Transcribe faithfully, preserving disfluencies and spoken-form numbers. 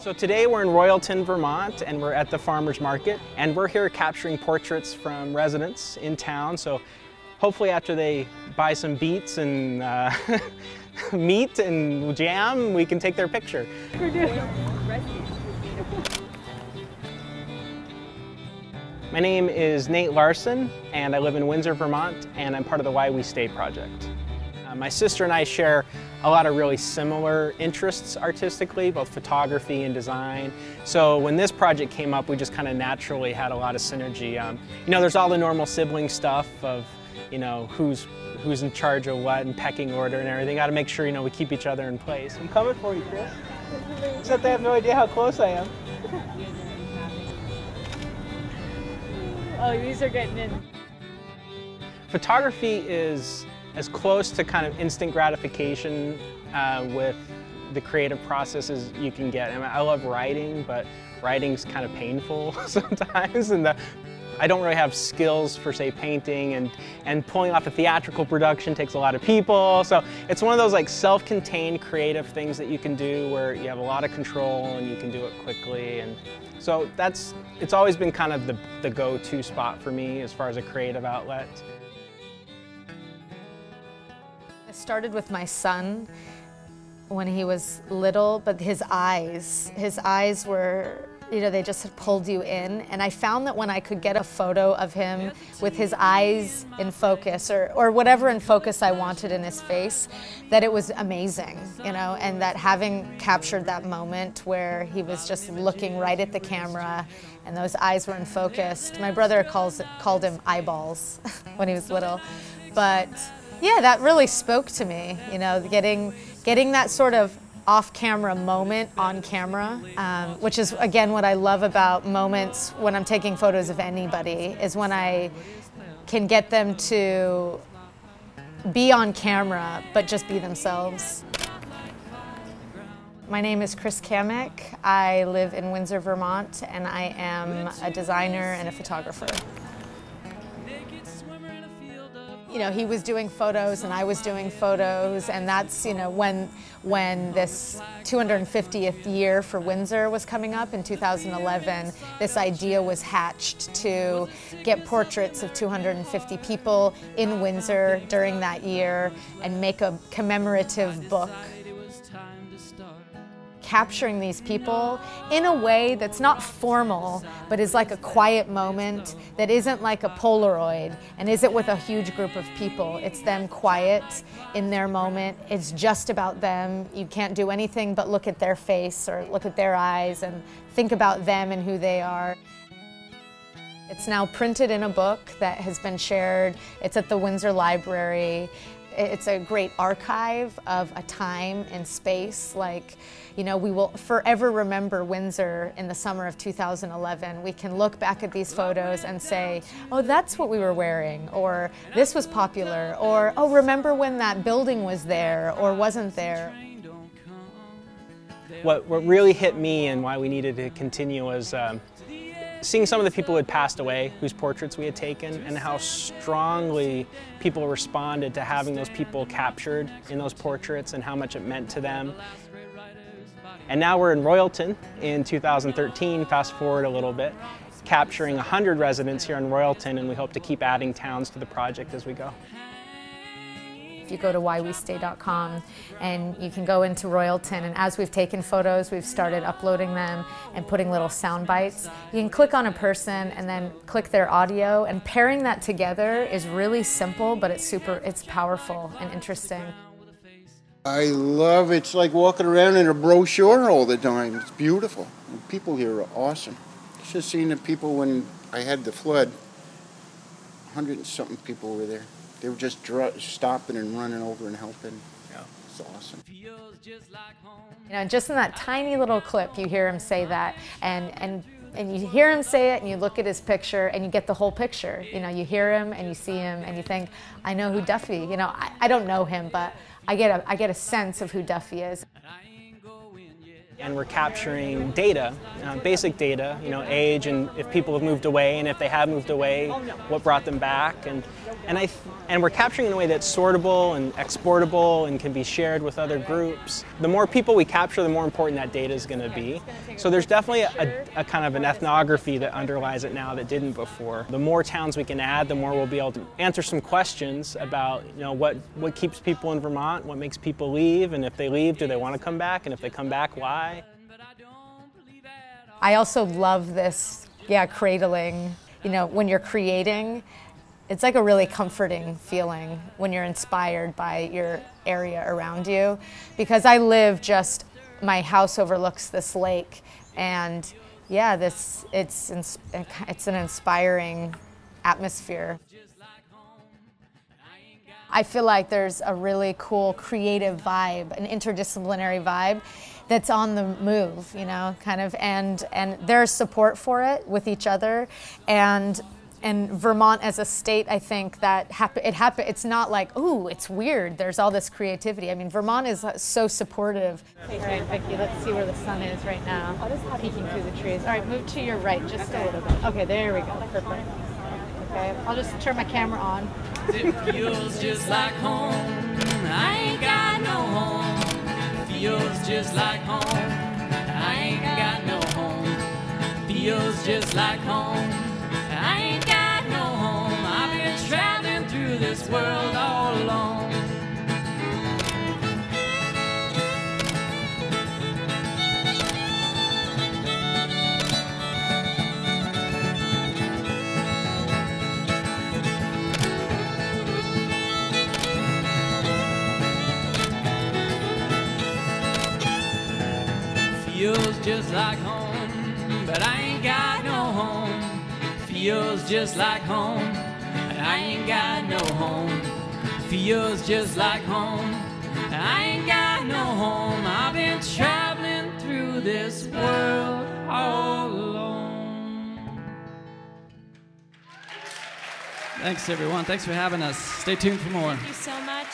So today we're in Royalton, Vermont, and we're at the farmer's market, and we're here capturing portraits from residents in town. So hopefully after they buy some beets and uh, meat and jam, we can take their picture. We're doing My name is Nate Larson, and I live in Windsor, Vermont, and I'm part of the Why We Stay project. Uh, my sister and I share a lot of really similar interests artistically, both photography and design. So when this project came up, we just kind of naturally had a lot of synergy. Um, you know, there's all the normal sibling stuff of, you know, who's who's in charge of what and pecking order and everything. Got to make sure, you know, we keep each other in place. I'm coming for you, Chris. Except I have no idea how close I am. Oh, these are getting in. Photography is as close to kind of instant gratification uh, with the creative process as you can get. I mean, I love writing, but writing's kind of painful sometimes, and the, I don't really have skills for, say, painting, and and pulling off a theatrical production takes a lot of people. So it's one of those like self-contained creative things that you can do where you have a lot of control and you can do it quickly. And so that's it's always been kind of the the go-to spot for me as far as a creative outlet. I started with my son when he was little, but his eyes, his eyes were, you know, they just had pulled you in. And I found that when I could get a photo of him with his eyes in focus, or, or whatever in focus I wanted in his face, that it was amazing, you know, and that having captured that moment where he was just looking right at the camera and those eyes were in focus. My brother calls it, called him eyeballs when he was little, but yeah, that really spoke to me, you know, getting, getting that sort of off-camera moment on camera, um, which is, again, what I love about moments when I'm taking photos of anybody, is when I can get them to be on camera, but just be themselves. My name is Chris Kamek. I live in Windsor, Vermont, and I am a designer and a photographer. You know, he was doing photos and I was doing photos, and that's, you know, when when this two hundred fiftieth year for Windsor was coming up in two thousand eleven, this idea was hatched to get portraits of two hundred fifty people in Windsor during that year and make a commemorative book. Capturing these people in a way that's not formal, but is like a quiet moment that isn't like a Polaroid and isn't with a huge group of people. It's them quiet in their moment. It's just about them. You can't do anything but look at their face or look at their eyes and think about them and who they are. It's now printed in a book that has been shared. It's at the Windsor Library. It's a great archive of a time and space. Like, you know, we will forever remember Windsor in the summer of two thousand eleven. We can look back at these photos and say, oh, that's what we were wearing, or this was popular, or oh, remember when that building was there or wasn't there. What, what really hit me and why we needed to continue was um, seeing some of the people who had passed away, whose portraits we had taken, and how strongly people responded to having those people captured in those portraits and how much it meant to them. And now we're in Royalton in two thousand thirteen, fast forward a little bit, capturing one hundred residents here in Royalton, and we hope to keep adding towns to the project as we go. You go to why we stay dot com and you can go into Royalton, and as we've taken photos, we've started uploading them and putting little sound bites. You can click on a person and then click their audio, and pairing that together is really simple, but it's super, it's powerful and interesting. I love it's like walking around in a brochure all the time. It's beautiful. And people here are awesome. It's just seeing the people when I had the flood, a hundred and something people were there. They were just stopping and running over and helping. Yeah. It's awesome. You know, just in that tiny little clip, you hear him say that, and, and, and you hear him say it, and you look at his picture, and you get the whole picture. You know, you hear him, and you see him, and you think, I know who Duffy, you know, I, I don't know him, but I get, a, I get a sense of who Duffy is. and we're capturing data, uh, basic data, you know, age and if people have moved away, and if they have moved away, what brought them back, and and I th and we're capturing in a way that's sortable and exportable and can be shared with other groups. The more people we capture, the more important that data is going to be. So there's definitely a, a kind of an ethnography that underlies it now that didn't before. The more towns we can add, the more we'll be able to answer some questions about, you know, what what keeps people in Vermont, what makes people leave, and if they leave, do they want to come back, and if they come back, why? I also love this, yeah, cradling. You know, when you're creating, it's like a really comforting feeling when you're inspired by your area around you. Because I live just, my house overlooks this lake, and yeah, this it's it's an inspiring atmosphere. I feel like there's a really cool creative vibe, an interdisciplinary vibe that's on the move, you know, kind of, and and there's support for it with each other, and and Vermont as a state, I think that hap it hap it's not like, ooh, it's weird, there's all this creativity. I mean, Vermont is so supportive. All right, Vicki, let's see where the sun is right now, peeking through the trees. All right, move to your right just a little bit. Okay, there we go, perfect. Okay, I'll just turn my camera on. It feels just like home, I ain't got no home. Feels just like home, I ain't got no home. Feels just like home, I ain't got no home. I've been traveling through this world all alone. Feels just like home, but I ain't got no home. Feels just like home, and I ain't got no home. Feels just like home, and I ain't got no home. I've been traveling through this world all alone. Thanks, everyone. Thanks for having us. Stay tuned for more. Thank you so much.